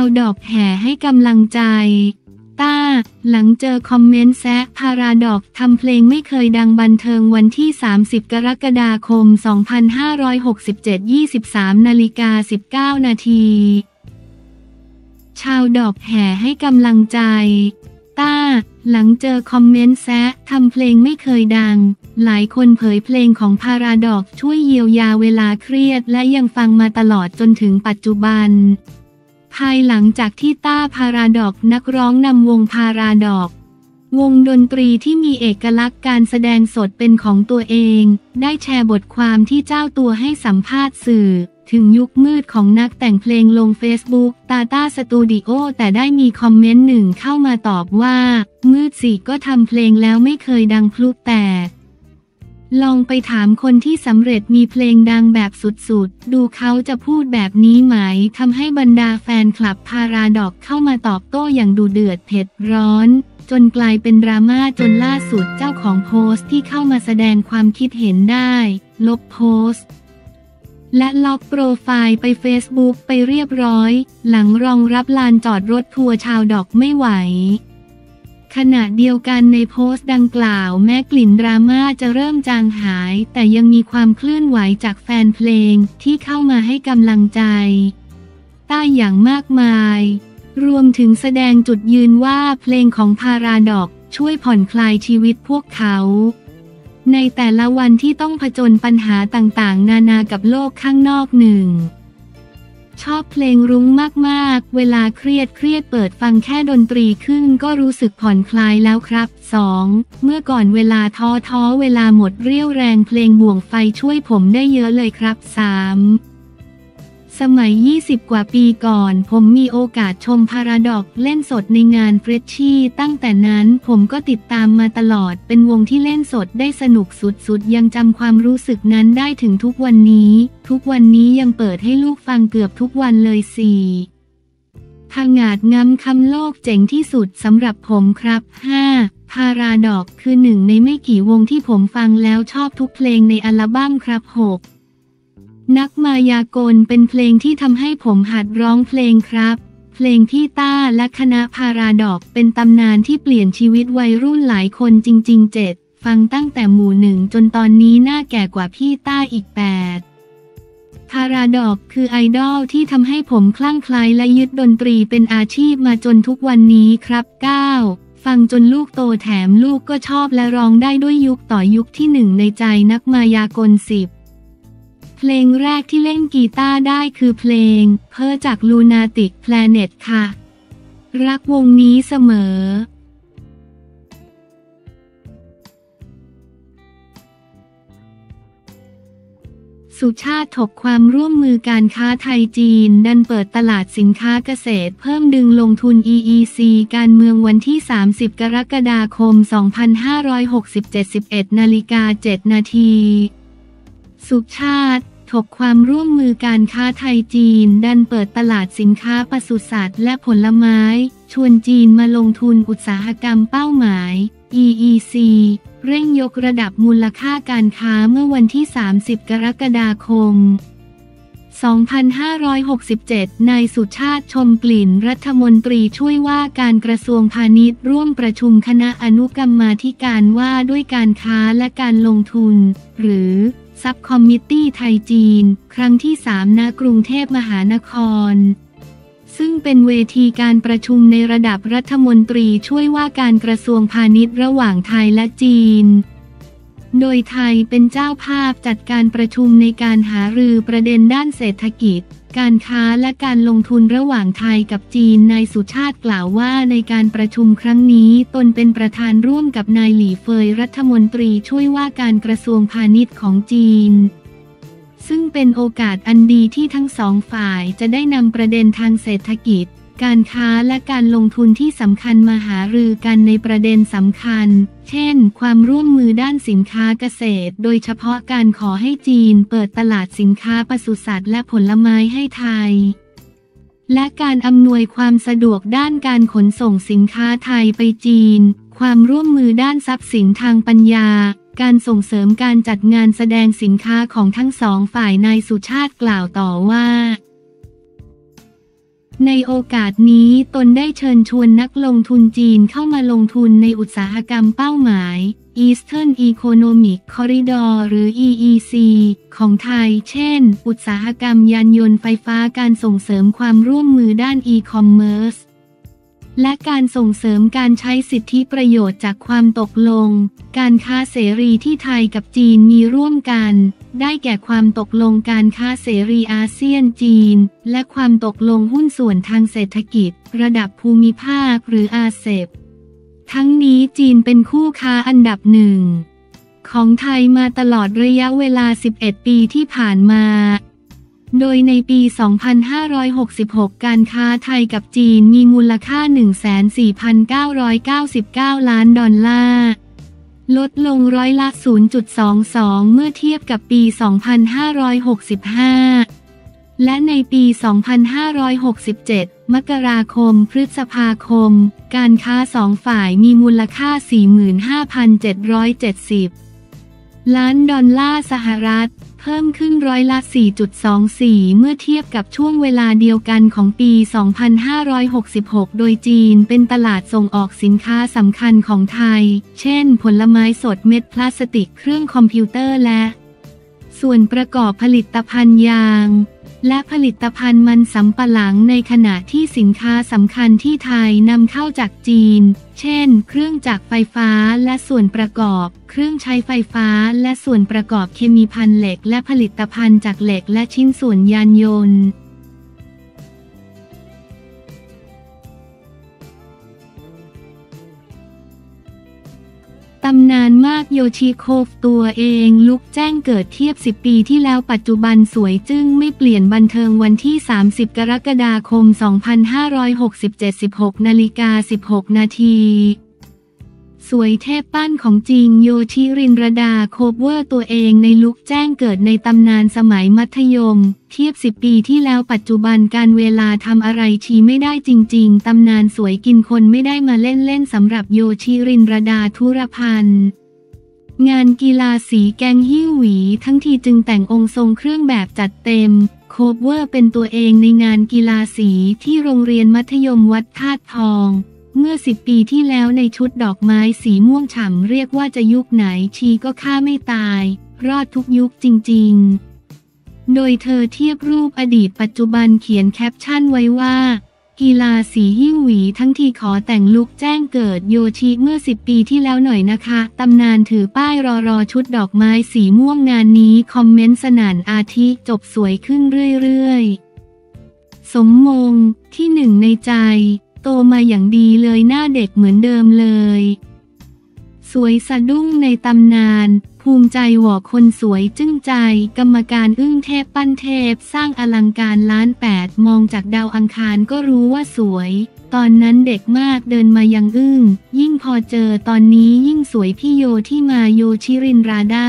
Paradox แห่ให้กำลังใจต้าหลังเจอคอมเมนต์แซะ Paradox ทำเพลงไม่เคยดังบันเทิงวันที่30 กรกฎาคม 2567 23:19 น.ชาวดอกแห่ให้กำลังใจต้าหลังเจอคอมเมนต์แซะทำเพลงไม่เคยดังหลายคนเผยเพลงของ Paradox ช่วยเยียวยาเวลาเครียดและยังฟังมาตลอดจนถึงปัจจุบันภายหลังจากที่ต้า Paradox นักร้องนำวง Paradox วงดนตรีที่มีเอกลักษณ์การแสดงสดเป็นของตัวเองได้แชร์บทความที่เจ้าตัวให้สัมภาษณ์สื่อถึงยุคมืดของนักแต่งเพลงลง Facebook Tatastudio แต่ได้มีคอมเมนต์หนึ่งเข้ามาตอบว่ามืดสิก็ทำเพลงแล้วไม่เคยดังพลุแตกลองไปถามคนที่สำเร็จมีเพลงดังแบบสุดๆดูเขาจะพูดแบบนี้ไหมทำให้บรรดาแฟนคลับ Paradox เข้ามาตอบโต้อย่างดุเดือดเผ็ดร้อนจนกลายเป็นดราม่าจนล่าสุดเจ้าของโพสต์ที่เข้ามาแสดงความคิดเห็นได้ลบโพสต์และล็อกโปรไฟล์ไป Facebook ไปเรียบร้อยหลังรองรับลานจอดรถทัวร์ชาวดอกไม่ไหวขณะเดียวกันในโพสต์ดังกล่าวแม้กลิ่นดราม่าจะเริ่มจางหายแต่ยังมีความเคลื่อนไหวจากแฟนเพลงที่เข้ามาให้กำลังใจต้าอย่างมากมายรวมถึงแสดงจุดยืนว่าเพลงของ Paradox ช่วยผ่อนคลายชีวิตพวกเขาในแต่ละวันที่ต้องผจญปัญหาต่างๆนานากับโลกข้างนอกหนึ่งชอบเพลงรุ้งมากๆเวลาเครียดเปิดฟังแค่ดนตรีขึ้นก็รู้สึกผ่อนคลายแล้วครับ 2. เมื่อก่อนเวลาท้อเวลาหมดเรี่ยวแรงเพลงบ่วงไฟช่วยผมได้เยอะเลยครับ 3. สมัย20กว่าปีก่อนผมมีโอกาสชม Paradox เล่นสดในงานเฟรชชี่ตั้งแต่นั้นผมก็ติดตามมาตลอดเป็นวงที่เล่นสดได้สนุกสุดๆยังจำความรู้สึกนั้นได้ถึงทุกวันนี้ยังเปิดให้ลูกฟังเกือบทุกวันเลย4 ผงาดงำคำโลกเจ๋งที่สุดสำหรับผมครับ 5. Paradox คือหนึ่งในไม่กี่วงที่ผมฟังแล้วชอบทุกเพลงในอัลบั้มครับ 6นักมายากลเป็นเพลงที่ทำให้ผมหัดร้องเพลงครับเพลงพี่ต้าและคณะ Paradox เป็นตำนานที่เปลี่ยนชีวิตวัยรุ่นหลายคนจริงๆ 7 ฟังตั้งแต่หมู่1จนตอนนี้หน้าแก่กว่าพี่ต้าอีก 8 Paradox คือไอดอลที่ทำให้ผมคลั่งไคล้และยึดดนตรีเป็นอาชีพมาจนทุกวันนี้ครับ 9ฟังจนลูกโตแถมลูกก็ชอบและร้องได้ด้วยยุคต่อยุคที่1ในใจนักมายากล 10เพลงแรกที่เล่นกีตาร์ได้คือเพลงเพ้อจาก Lunatic Planet ค่ะรักวงนี้เสมอสุชาติถกความร่วมมือการค้าไทยจีนดันเปิดตลาดสินค้าเกษตรเพิ่มดึงลงทุน EEC การเมืองวันที่30 กรกฎาคม 2567 11:07 น.สุชาติถกความร่วมมือการค้าไทยจีนดันเปิดตลาดสินค้าปศุสัตว์และผลไม้ชวนจีนมาลงทุนอุตสาหกรรมเป้าหมาย EEC เร่งยกระดับมูลค่าการค้าเมื่อวันที่30 กรกฎาคม 2567นายสุชาติชมกลิ่นรัฐมนตรีช่วยว่าการกระทรวงพาณิชย์ร่วมประชุมคณะอนุกรรมาธิการว่าด้วยการค้าและการลงทุนหรือซับคอมมิตตี้ไทยจีนครั้งที่3ณกรุงเทพมหานครซึ่งเป็นเวทีการประชุมในระดับรัฐมนตรีช่วยว่าการกระทรวงพาณิชย์ระหว่างไทยและจีนโดยไทยเป็นเจ้าภาพจัดการประชุมในการหารือประเด็นด้านเศรษฐกิจการค้าและการลงทุนระหว่างไทยกับจีนนายสุชาติกล่าวว่าในการประชุมครั้งนี้ตนเป็นประธานร่วมกับนายหลี่เฟยรัฐมนตรีช่วยว่าการกระทรวงพาณิชย์ของจีนซึ่งเป็นโอกาสอันดีที่ทั้งสองฝ่ายจะได้นำประเด็นทางเศรษฐกิจการค้าและการลงทุนที่สำคัญมาหารือกันในประเด็นสำคัญเช่นความร่วมมือด้านสินค้าเกษตรโดยเฉพาะการขอให้จีนเปิดตลาดสินค้าปศุสัตว์และผลไม้ให้ไทยและการอำนวยความสะดวกด้านการขนส่งสินค้าไทยไปจีนความร่วมมือด้านทรัพย์สินทางปัญญาการส่งเสริมการจัดงานแสดงสินค้าของทั้งสองฝ่ายนายสุชาติกล่าวต่อว่า ในโอกาสนี้ตนได้เชิญชวนนักลงทุนจีนเข้ามาลงทุนในอุตสาหกรรมเป้าหมาย Eastern Economic Corridor หรือ EEC ของไทยเช่นอุตสาหกรรมยานยนต์ไฟฟ้าการส่งเสริมความร่วมมือด้าน e-commerce และการส่งเสริมการใช้สิทธิประโยชน์จากความตกลงการค้าเสรีที่ไทยกับจีนมีร่วมกันได้แก่ความตกลงการค้าเสรีอาเซียนจีนและความตกลงหุ้นส่วนทางเศรษฐกิจระดับภูมิภาคหรืออาเซปทั้งนี้จีนเป็นคู่ค้าอันดับหนึ่งของไทยมาตลอดระยะเวลา11ปีที่ผ่านมาโดยในปี 2566 การค้าไทยกับจีนมีมูลค่า 14,999 ล้านดอลลาร์ลดลงร้อยละ 0.22 เมื่อเทียบกับปี 2565 และในปี 2567 มกราคมพฤษภาคม การค้าสองฝ่ายมีมูลค่า 45,770 ล้านดอลลาร์สหรัฐเพิ่มขึ้นร้อยละ 4.24 เมื่อเทียบกับช่วงเวลาเดียวกันของปี 2566 โดยจีนเป็นตลาดส่งออกสินค้าสำคัญของไทย เช่น ผลไม้สดเม็ดพลาสติกเครื่องคอมพิวเตอร์และส่วนประกอบผลิตภัณฑ์ยางและผลิตภัณฑ์มันสำปะหลังในขณะที่สินค้าสำคัญที่ไทยนำเข้าจากจีนเช่นเครื่องจักรไฟฟ้าและส่วนประกอบเครื่องใช้ไฟฟ้าและส่วนประกอบเคมีภัณฑ์เหล็กและผลิตภัณฑ์จากเหล็กและชิ้นส่วนยานยนต์ตำนานมากโยชิโคฟตัวเองลุกแจ้งเกิดเทียบ10ปีที่แล้วปัจจุบันสวยจึ้งไม่เปลี่ยนบันเทิงวันที่30กรกฎาคม2567 16:16 น.สวยเทพปั้นของจริงโยชิรินระดาโคเวอร์ตัวเองในลุกแจ้งเกิดในตำนานสมัยมัธยมเทียบ10ปีที่แล้วปัจจุบันการเวลาทำอะไรชีไม่ได้จริงๆตำนานสวยกินคนไม่ได้มาเล่นเล่นสำหรับโยชิรินระดาธุรพันธ์งานกีฬาสีแกงฮิ้วหวีทั้งทีจึงแต่งองค์ทรงเครื่องแบบจัดเต็มโคเวอร์เป็นตัวเองในงานกีฬาสีที่โรงเรียนมัธยมวัดธาตุทองเมื่อ10ปีที่แล้วในชุดดอกไม้สีม่วงฉ่ำเรียกว่าจะยุคไหนชีก็ฆ่าไม่ตายรอดทุกยุคจริงๆโดยเธอเทียบรูปอดีตปัจจุบันเขียนแคปชั่นไว้ว่ากีฬาสีฮิ้วหวีทั้งทีขอแต่งลุคแจ้งเกิดโยชิเมื่อ10ปีที่แล้วหน่อยนะคะตำนานถือป้ายรอชุดดอกไม้สีม่วงงานนี้คอมเมนต์สนั่นอาทิจบสวยขึ้นเรื่อยๆสมมงที่หนึ่งในใจโตมาอย่างดีเลยหน้าเด็กเหมือนเดิมเลยสวยสะดุ้งในตำนานภูมิใจหว่อคนสวยจึ้งใจกรรมการอึ้งเทพปั้นเทพสร้างอลังการล้านแปดมองจากดาวอังคารก็รู้ว่าสวยตอนนั้นเด็กมากเดินมายังอึ้งยิ่งพอเจอตอนนี้ยิ่งสวยพี่โยที่มาโยชิรินราดา